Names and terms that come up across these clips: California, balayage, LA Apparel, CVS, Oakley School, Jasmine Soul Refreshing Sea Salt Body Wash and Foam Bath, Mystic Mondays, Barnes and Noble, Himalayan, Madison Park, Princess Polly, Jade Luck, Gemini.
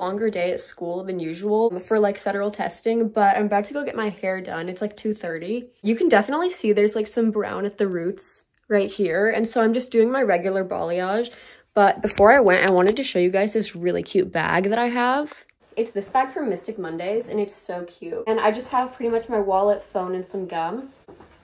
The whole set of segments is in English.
longer day at school than usual for like federal testing, but I'm about to go get my hair done. It's like 2:30. You can definitely see there's like some brown at the roots right here. And so I'm just doing my regular balayage. But before I went, I wanted to show you guys this really cute bag that I have. It's this bag from Mystic Mondays, and it's so cute. And I just have pretty much my wallet, phone, and some gum.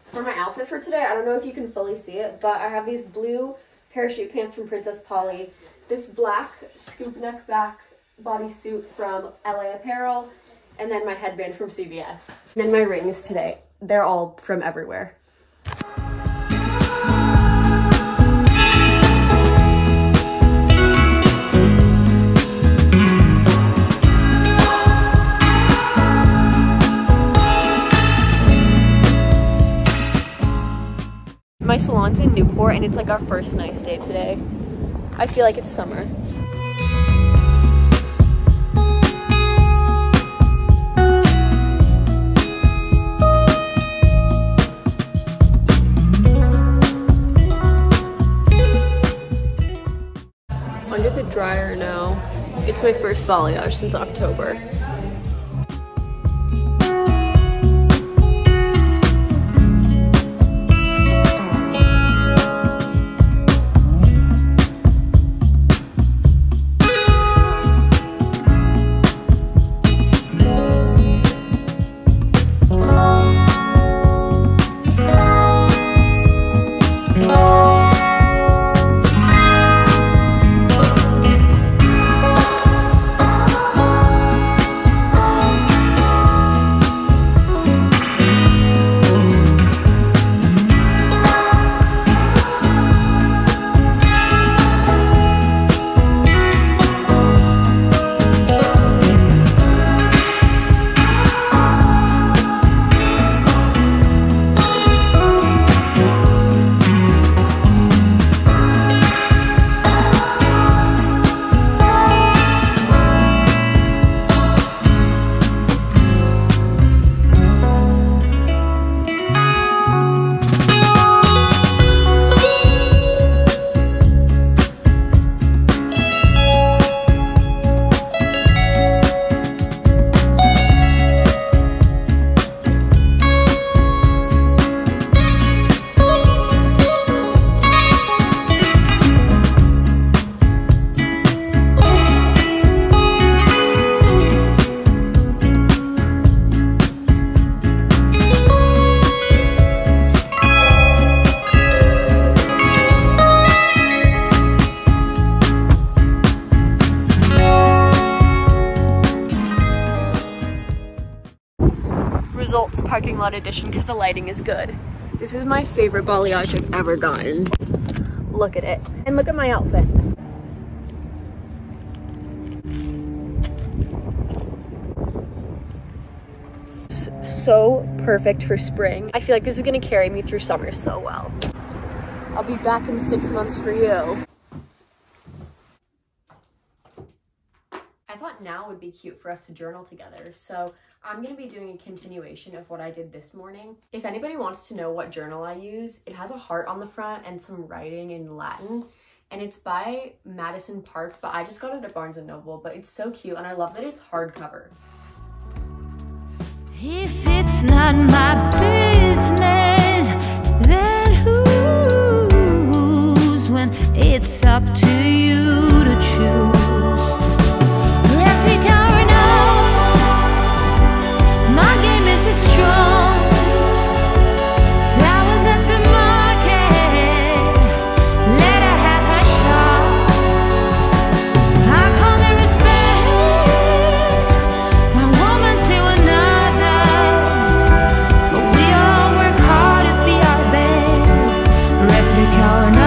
For my outfit for today, I don't know if you can fully see it, but I have these blue parachute pants from Princess Polly, this black scoop neck back bodysuit from LA Apparel, and then my headband from CVS. And then my rings today. They're all from everywhere. My salon's in Newport, and it's like our first nice day today. I feel like it's summer. Under the dryer now. It's my first balayage since October. Results parking lot edition because the lighting is good. This is my favorite balayage I've ever gotten. Look at it. And look at my outfit. So perfect for spring. I feel like this is gonna carry me through summer so well. I'll be back in 6 months for you. I thought now would be cute for us to journal together, so I'm going to be doing a continuation of what I did this morning. If anybody wants to know what journal I use, it has a heart on the front and some writing in Latin, and it's by Madison Park, but I just got it at Barnes and Noble, but it's so cute and I love that it's hardcover. If it's not my business, then who's, when it's up to you to choose. Or not.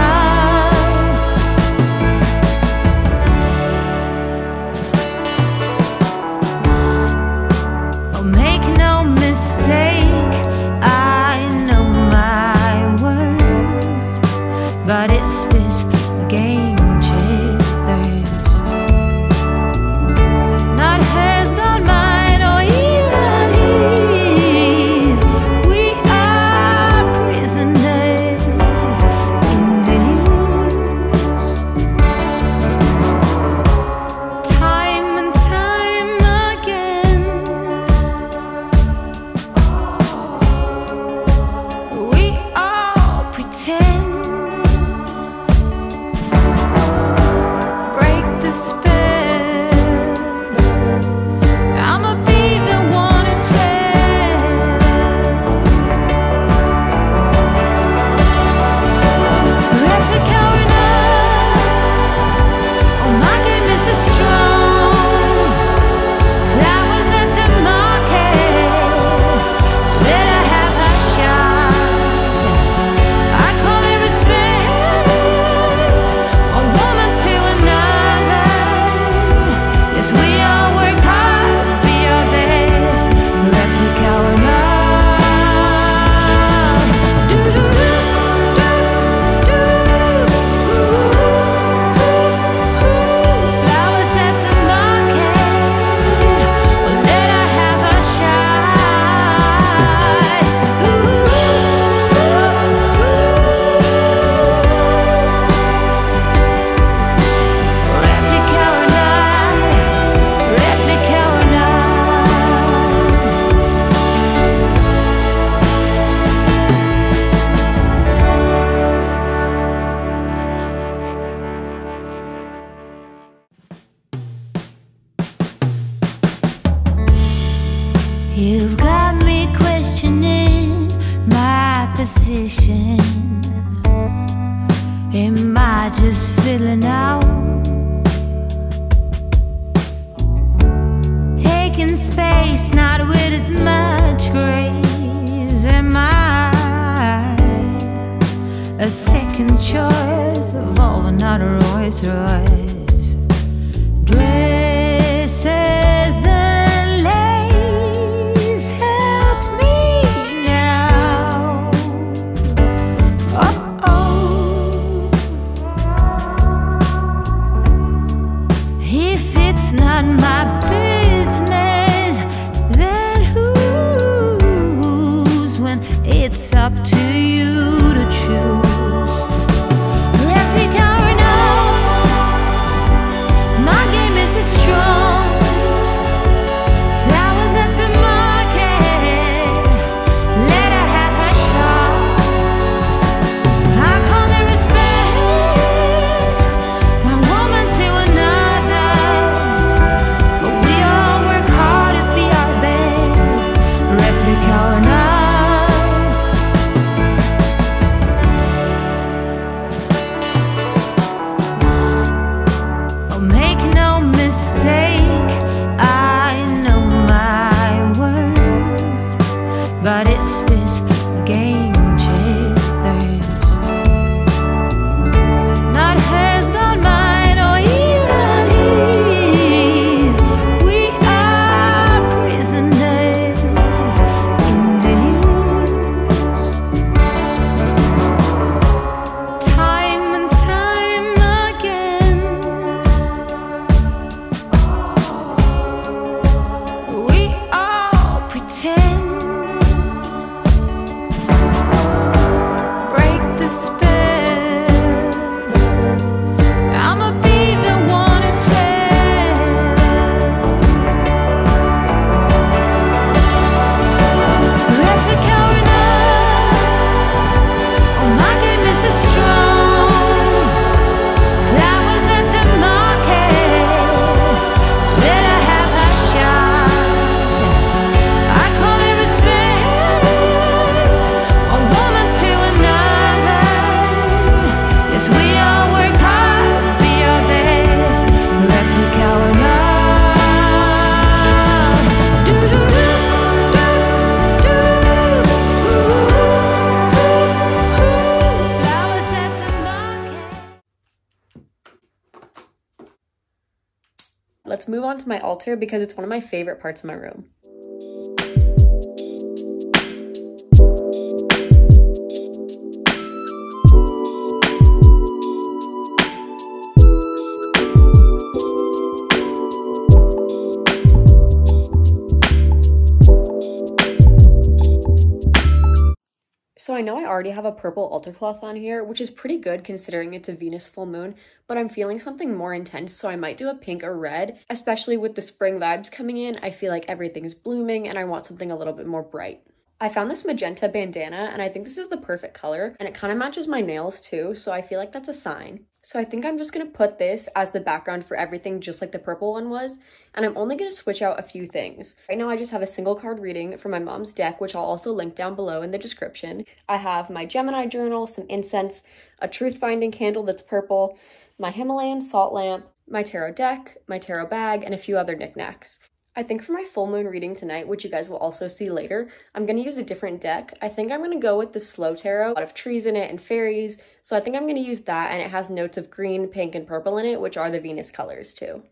intuition? Am I just feeling out? Taking space, not with as much grace. Am I a second choice of all, not a Rolls Royce? Dresses and lace, help me now. Oh, oh. If it's not my business, then whose? When it's up to you to choose. Let's move on to my altar because it's one of my favorite parts of my room. So I know I already have a purple altar cloth on here, which is pretty good considering it's a Venus full moon, but I'm feeling something more intense, so I might do a pink or red. Especially with the spring vibes coming in, I feel like everything's blooming and I want something a little bit more bright. I found this magenta bandana and I think this is the perfect color, and it kind of matches my nails too, so I feel like that's a sign. So I think I'm just gonna put this as the background for everything, just like the purple one was, and I'm only gonna switch out a few things. Right now I just have a single card reading from my mom's deck, which I'll also link down below in the description. I have my Gemini journal, some incense, a truth-finding candle that's purple, my Himalayan salt lamp, my tarot deck, my tarot bag, and a few other knickknacks. I think for my full moon reading tonight, which you guys will also see later, I'm going to use a different deck. I think I'm going to go with the slow tarot, a lot of trees in it and fairies, so I think I'm going to use that, and it has notes of green, pink, and purple in it, which are the Venus colors too.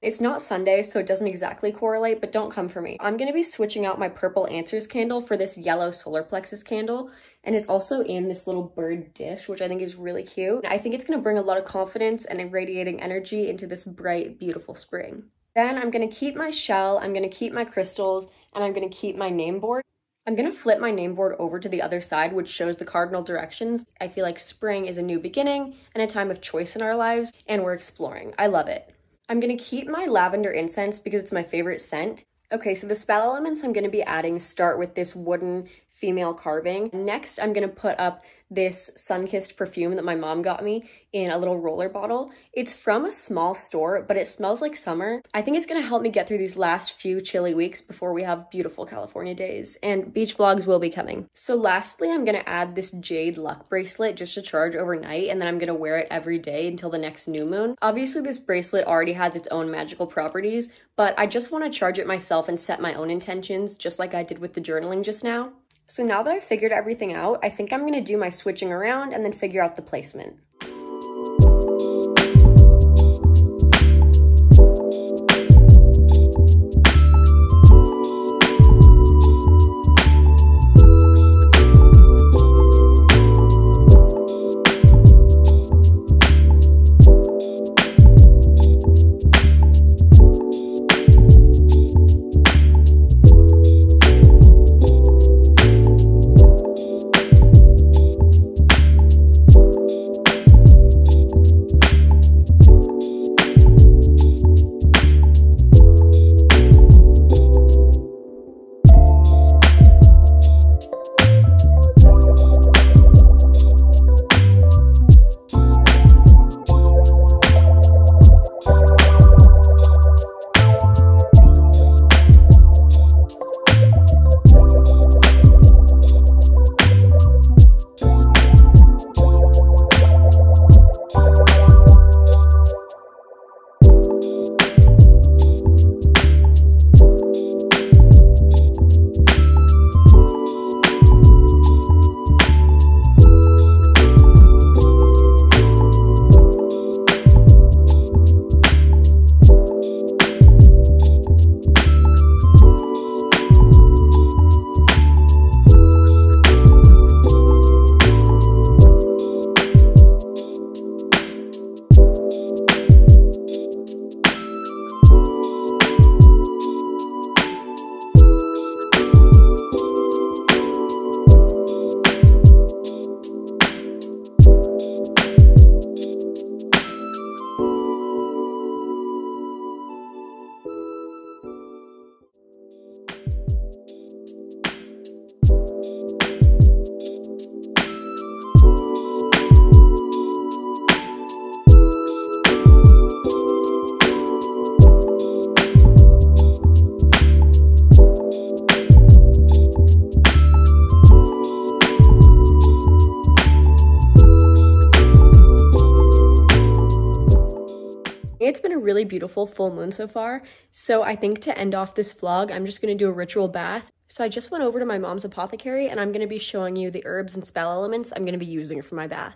It's not Sunday, so it doesn't exactly correlate, but don't come for me. I'm going to be switching out my purple answers candle for this yellow solar plexus candle, and it's also in this little bird dish, which I think is really cute. I think it's going to bring a lot of confidence and irradiating energy into this bright, beautiful spring. Then I'm going to keep my shell, I'm going to keep my crystals, and I'm going to keep my name board. I'm going to flip my name board over to the other side, which shows the cardinal directions. I feel like spring is a new beginning and a time of choice in our lives, and we're exploring. I love it. I'm going to keep my lavender incense because it's my favorite scent. Okay, so the spell elements I'm going to be adding start with this wooden female carving. Next, I'm gonna put up this sun-kissed perfume that my mom got me in a little roller bottle. It's from a small store, but it smells like summer. I think it's gonna help me get through these last few chilly weeks before we have beautiful California days, and beach vlogs will be coming. So lastly, I'm gonna add this Jade Luck bracelet just to charge overnight, and then I'm gonna wear it every day until the next new moon. Obviously, this bracelet already has its own magical properties, but I just wanna charge it myself and set my own intentions, just like I did with the journaling just now. So now that I've figured everything out, I think I'm gonna do my switching around and then figure out the placement. It's been a really beautiful full moon so far, so I think to end off this vlog, I'm just going to do a ritual bath. So I just went over to my mom's apothecary, and I'm going to be showing you the herbs and spell elements I'm going to be using for my bath.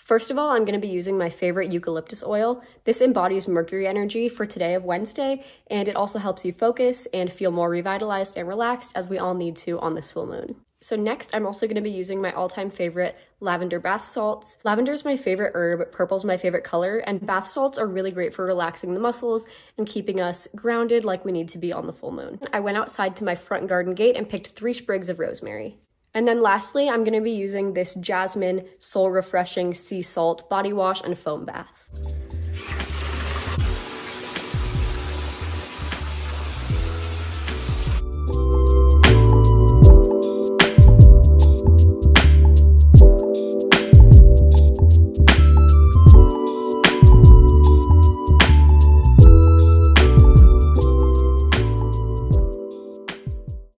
First of all, I'm going to be using my favorite eucalyptus oil. This embodies Mercury energy for today of Wednesday, and it also helps you focus and feel more revitalized and relaxed, as we all need to on this full moon. So next, I'm also going to be using my all-time favorite lavender bath salts. Lavender is my favorite herb, purple's my favorite color, and bath salts are really great for relaxing the muscles and keeping us grounded like we need to be on the full moon. I went outside to my front garden gate and picked 3 sprigs of rosemary. And then lastly, I'm going to be using this Jasmine Soul Refreshing Sea Salt Body Wash and Foam Bath.